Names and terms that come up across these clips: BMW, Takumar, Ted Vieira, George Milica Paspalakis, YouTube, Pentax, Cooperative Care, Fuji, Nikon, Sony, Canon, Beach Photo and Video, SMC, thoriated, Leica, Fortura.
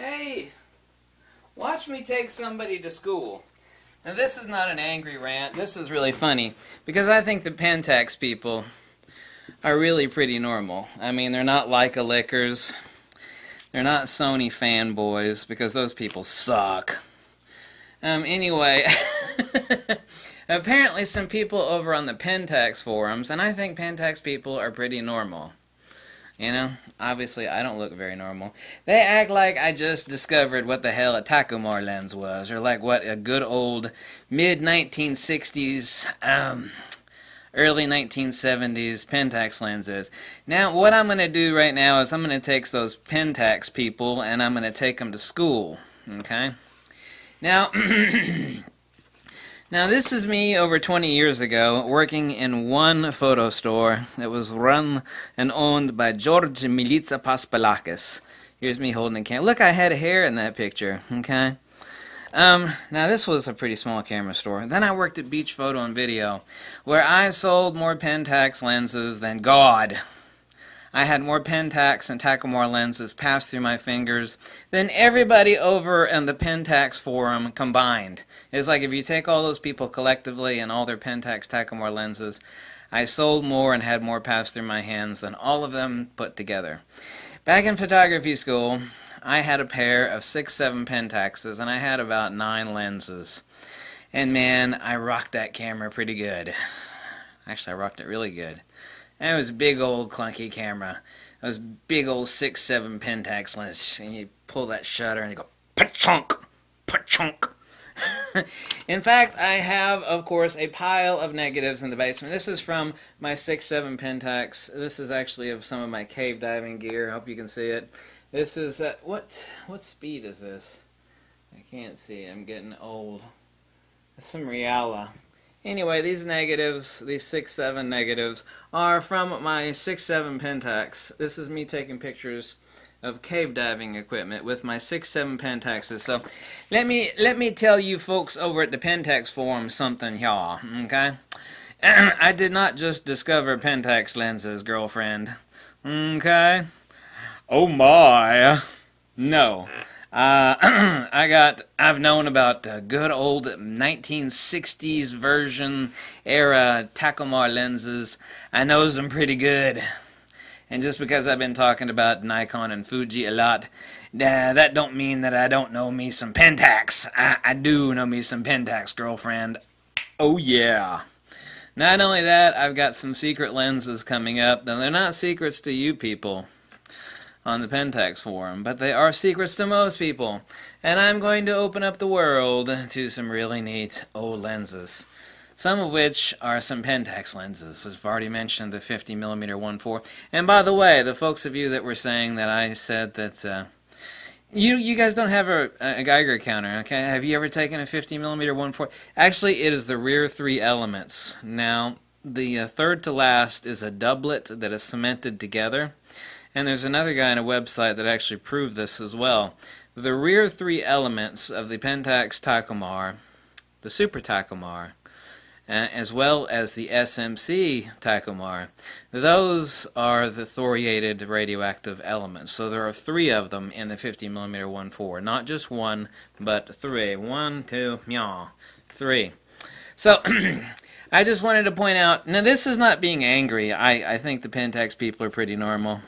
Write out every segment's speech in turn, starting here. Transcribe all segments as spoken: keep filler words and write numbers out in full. Hey, watch me take somebody to school. Now this is not an angry rant, this is really funny, because I think the Pentax people are really pretty normal. I mean, they're not Leica lickers, they're not Sony fanboys, because those people suck. Um, anyway, apparently some people over on the Pentax forums, and I think Pentax people are pretty normal. You know, obviously I don't look very normal. They act like I just discovered what the hell a Takumar lens was, or like what a good old mid nineteen sixties, um, early nineteen seventies Pentax lens is. Now, what I'm going to do right now is I'm going to take those Pentax people and I'm going to take them to school, okay? Now, now this is me over twenty years ago working in one photo store that was run and owned by George Milica Paspalakis. Here's me holding a camera. Look, I had hair in that picture, okay? Um, now this was a pretty small camera store. Then I worked at Beach Photo and Video, where I sold more Pentax lenses than God. I had more Pentax and Takumar lenses pass through my fingers than everybody over on the Pentax forum combined. It's like if you take all those people collectively and all their Pentax Takumar lenses, I sold more and had more pass through my hands than all of them put together. Back in photography school, I had a pair of six, seven Pentaxes, and I had about nine lenses. And man, I rocked that camera pretty good. Actually, I rocked it really good. That was a big old clunky camera. That was big old six seven Pentax lens, and you pull that shutter and you go pa-chunk, pa-chunk. In fact, I have, of course, a pile of negatives in the basement. This is from my six seven Pentax. This is actually of some of my cave diving gear. I hope you can see it. This is at what what speed is this? I can't see. I'm getting old. That's some Riala. Anyway, these negatives, these six seven negatives, are from my six seven Pentax. This is me taking pictures of cave diving equipment with my six seven Pentaxes. So, let me let me tell you folks over at the Pentax forum something, y'all, okay? I did not just discover Pentax lenses, girlfriend. Okay? Oh my. No. Uh, I got, I've known about the good old nineteen sixties version era Takumar lenses. I knows them pretty good. And just because I've been talking about Nikon and Fuji a lot, uh, that don't mean that I don't know me some Pentax. I, I do know me some Pentax, girlfriend. Oh yeah. Not only that, I've got some secret lenses coming up. Now they're not secrets to you people on the Pentax forum, but they are secrets to most people, and I'm going to open up the world to some really neat old lenses, some of which are some Pentax lenses. I've already mentioned the fifty millimeter one four, and by the way, the folks of you that were saying that I said that uh, you you guys don't have a, a Geiger counter, okay? Have you ever taken a fifty millimeter one four? Actually, it is the rear three elements. Now, the uh, third to last is a doublet that is cemented together. And there's another guy on a website that actually proved this as well. The rear three elements of the Pentax Takumar, the Super Takumar, uh, as well as the S M C Takumar, those are the thoriated radioactive elements. So there are three of them in the fifty millimeter one four. Not just one, but three. One, two, meow, three. So I just wanted to point out, now this is not being angry. I, I think the Pentax people are pretty normal.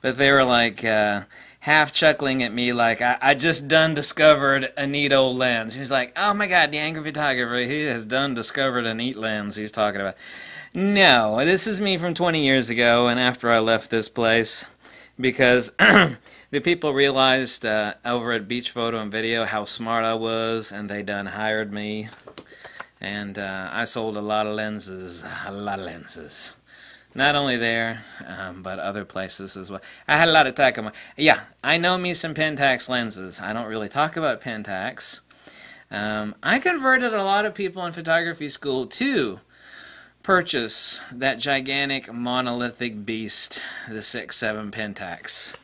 But they were like uh, half chuckling at me, like I, I just done discovered a neat old lens. He's like, oh my God, the angry photographer, he has done discovered a neat lens he's talking about. No, this is me from twenty years ago and after I left this place, because the people realized uh, over at Beach Photo and Video how smart I was, and they done hired me, and uh, I sold a lot of lenses, a lot of lenses. Not only there, um, but other places as well. I had a lot of Takumar. Yeah, I know me some Pentax lenses. I don't really talk about Pentax. Um, I converted a lot of people in photography school to purchase that gigantic monolithic beast, the six seven Pentax,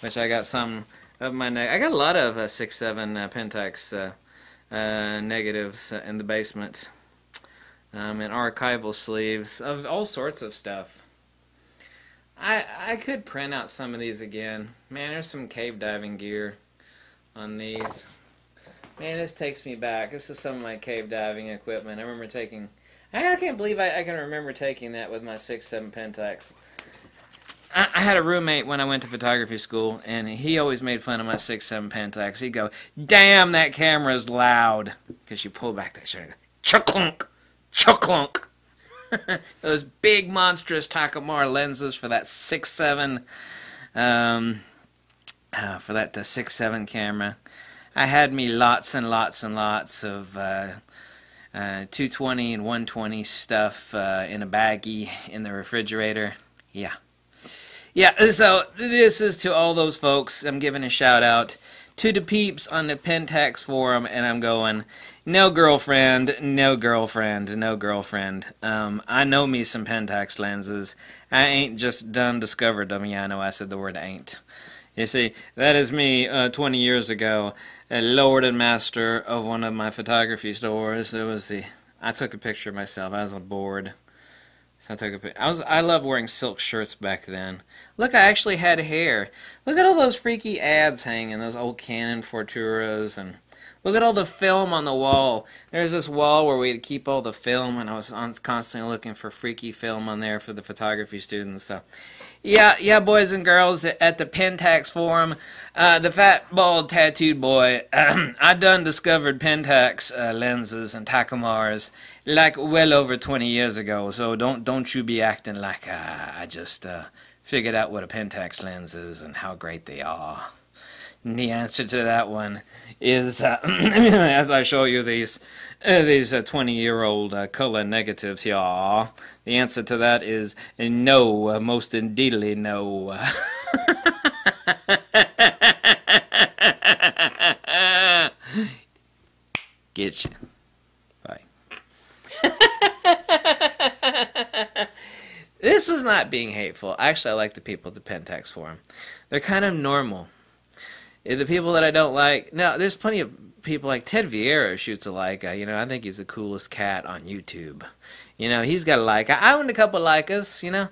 which I got some of my... Ne I got a lot of uh, six seven uh, Pentax uh, uh, negatives uh, in the basement. Um, and archival sleeves of all sorts of stuff. I I could print out some of these again. Man, there's some cave diving gear. on these. Man, this takes me back. This is some of my cave diving equipment. I remember taking... I can't believe I, I can remember taking that with my six seven Pentax. I, I had a roommate when I went to photography school, and he always made fun of my six seven Pentax. He'd go, damn, that camera's loud. Because you pull back that shutter. Chucklunk! Chucklunk! Those big, monstrous Takumar lenses for that six seven, um, uh, for that six seven camera. I had me lots and lots and lots of uh, uh, two twenty and one twenty stuff uh, in a baggie in the refrigerator. Yeah, yeah. So this is to all those folks. I'm giving a shout out to the peeps on the Pentax forum, and I'm going, no girlfriend, no girlfriend, no girlfriend. Um, I know me some Pentax lenses. I ain't just done discovered them. Yeah, I know I said the word ain't. You see, that is me uh, twenty years ago, a lord and master of one of my photography stores. There was the I took a picture of myself. I was on board. So I took a I was I loved wearing silk shirts back then. Look, I actually had hair. Look at all those freaky ads hanging, those old Canon Forturas, and look at all the film on the wall. There's this wall where we had to keep all the film, and I was on, constantly looking for freaky film on there for the photography students. So yeah, yeah, boys and girls at the Pentax forum, uh, the fat, bald, tattooed boy, I done discovered Pentax uh, lenses and Takumars like well over twenty years ago. So don't don't you be acting like uh, I just uh, figured out what a Pentax lens is and how great they are. And the answer to that one is, uh, as I show you these uh, these uh, twenty-year-old uh, color negatives here, the answer to that is no, uh, most indeedly no. Get you. Bye. This was not being hateful. Actually, I like the people at the Pentax forum. They're kind of normal. The people that I don't like... Now, there's plenty of people like Ted Vieira shoots a Leica. You know, I think he's the coolest cat on YouTube. You know, he's got a Leica. I owned a couple Leicas, you know.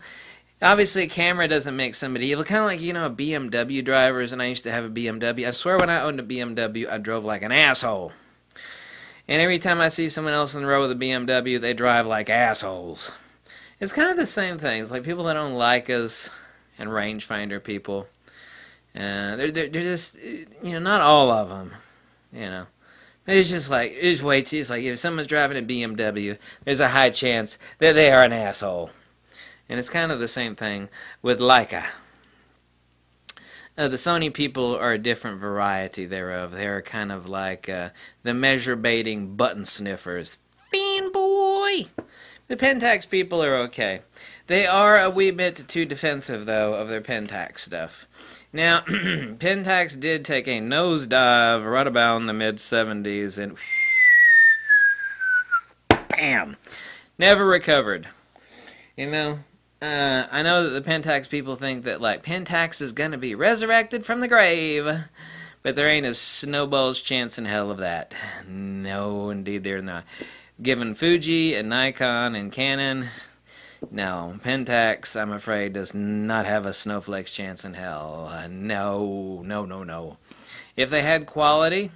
Obviously, a camera doesn't make somebody evil. Kind of like, you know, B M W drivers, and I used to have a B M W. I swear when I owned a B M W, I drove like an asshole. And every time I see someone else in the row with a B M W, they drive like assholes. It's kind of the same thing. It's like people that own Leicas and rangefinder people. Uh, they're, they're, they're just, you know, not all of them, you know. It's just like, it's way too, it's like if someone's driving a B M W, there's a high chance that they are an asshole. And it's kind of the same thing with Leica. Uh, the Sony people are a different variety thereof. They're kind of like uh, the measure-baiting button sniffers. Fanboy! The Pentax people are okay. They are a wee bit too defensive, though, of their Pentax stuff. Now, Pentax did take a nosedive right about in the mid seventies and bam! Never recovered. You know, uh, I know that the Pentax people think that, like, Pentax is going to be resurrected from the grave, but there ain't a snowball's chance in hell of that. No, indeed, they're not. Given Fuji and Nikon and Canon... No, Pentax, I'm afraid, does not have a snowflake's chance in hell. Uh, no, no, no, no. If they had quality,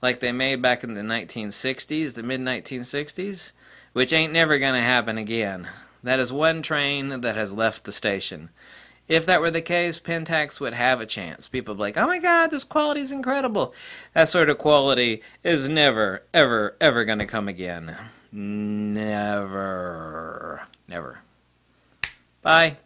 like they made back in the nineteen sixties, the mid nineteen sixties, which ain't never going to happen again. That is one train that has left the station. If that were the case, Pentax would have a chance. People would be like, oh my god, this quality's incredible. That sort of quality is never, ever, ever going to come again. Never. Never. Bye.